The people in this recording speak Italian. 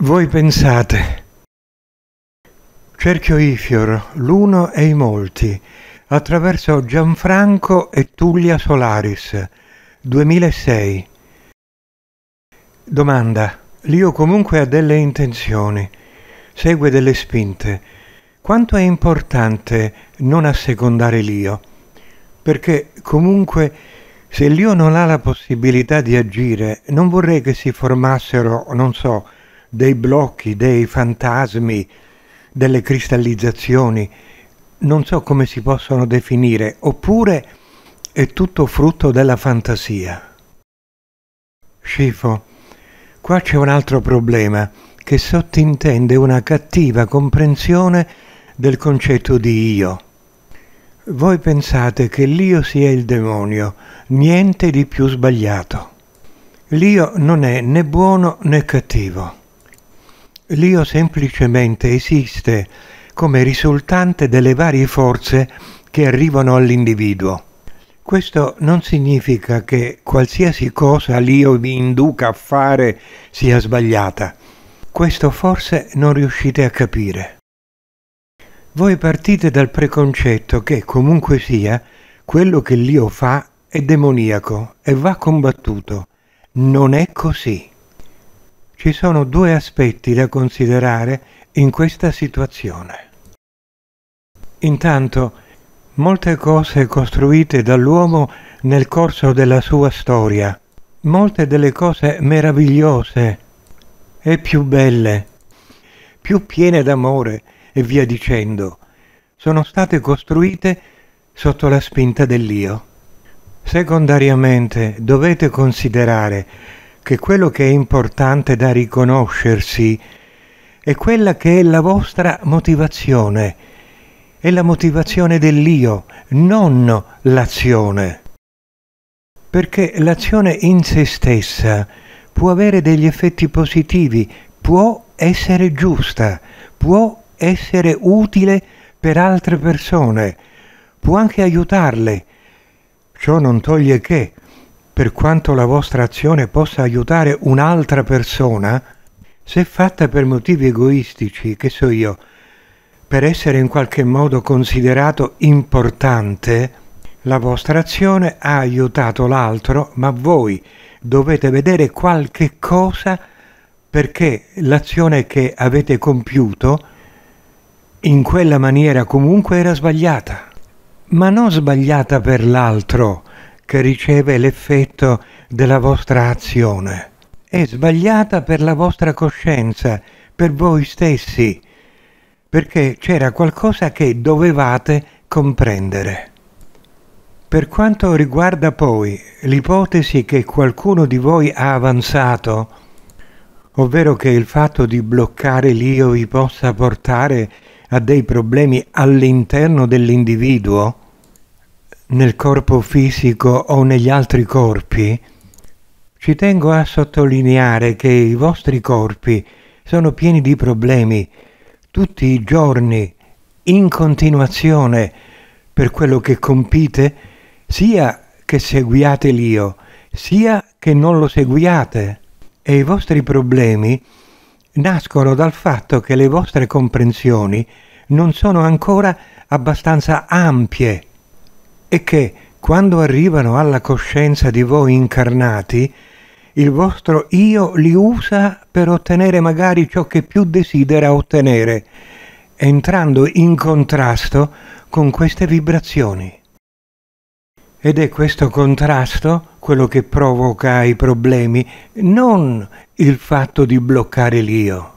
Voi pensate, Cerchio Ifior, l'uno e i molti, attraverso Gianfranco e Tullia Solaris, 2006. Domanda. L'io comunque ha delle intenzioni, segue delle spinte. Quanto è importante non assecondare l'io? Perché comunque, se l'io non ha la possibilità di agire, non vorrei che si formassero, non so, dei blocchi, dei fantasmi, delle cristallizzazioni, non so come si possono definire, oppure è tutto frutto della fantasia. Scifo, qua c'è un altro problema che sottintende una cattiva comprensione del concetto di io. Voi pensate che l'io sia il demonio, niente di più sbagliato. L'io non è né buono né cattivo. L'io semplicemente esiste come risultante delle varie forze che arrivano all'individuo. Questo non significa che qualsiasi cosa l'io vi induca a fare sia sbagliata. Questo forse non riuscite a capire. Voi partite dal preconcetto che, comunque sia, quello che l'io fa è demoniaco e va combattuto. Non è così. Ci sono due aspetti da considerare in questa situazione. Intanto, molte cose costruite dall'uomo nel corso della sua storia, molte delle cose meravigliose e più belle, più piene d'amore e via dicendo, sono state costruite sotto la spinta dell'io. Secondariamente, dovete considerare che quello che è importante da riconoscersi è quella che è la vostra motivazione, è la motivazione dell'io, non l'azione. Perché l'azione in se stessa può avere degli effetti positivi, può essere giusta, può essere utile per altre persone, può anche aiutarle. Ciò non toglie che, per quanto la vostra azione possa aiutare un'altra persona, se fatta per motivi egoistici, che so io, per essere in qualche modo considerato importante, la vostra azione ha aiutato l'altro, ma voi dovete vedere qualche cosa perché l'azione che avete compiuto in quella maniera comunque era sbagliata, ma non sbagliata per l'altro, che riceve l'effetto della vostra azione. È sbagliata per la vostra coscienza, per voi stessi, perché c'era qualcosa che dovevate comprendere. Per quanto riguarda poi l'ipotesi che qualcuno di voi ha avanzato, ovvero che il fatto di bloccare l'io vi possa portare a dei problemi all'interno dell'individuo, nel corpo fisico o negli altri corpi, ci tengo a sottolineare che i vostri corpi sono pieni di problemi tutti i giorni, in continuazione, per quello che compite, sia che seguiate l'io, sia che non lo seguiate. E i vostri problemi nascono dal fatto che le vostre comprensioni non sono ancora abbastanza ampie, e che, quando arrivano alla coscienza di voi incarnati, il vostro io li usa per ottenere magari ciò che più desidera ottenere, entrando in contrasto con queste vibrazioni. Ed è questo contrasto quello che provoca i problemi, non il fatto di bloccare l'io.